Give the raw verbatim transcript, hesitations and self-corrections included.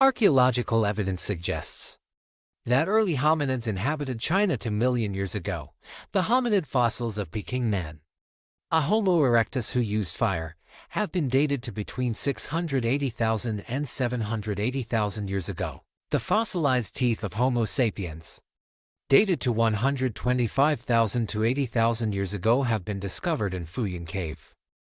Archaeological evidence suggests that early hominids inhabited China two million years ago. The hominid fossils of Pekingnan, a Homo erectus who used fire, have been dated to between six hundred eighty thousand and seven hundred eighty thousand years ago. The fossilized teeth of Homo sapiens, dated to one hundred twenty-five thousand to eighty thousand years ago, have been discovered in Fuyan Cave.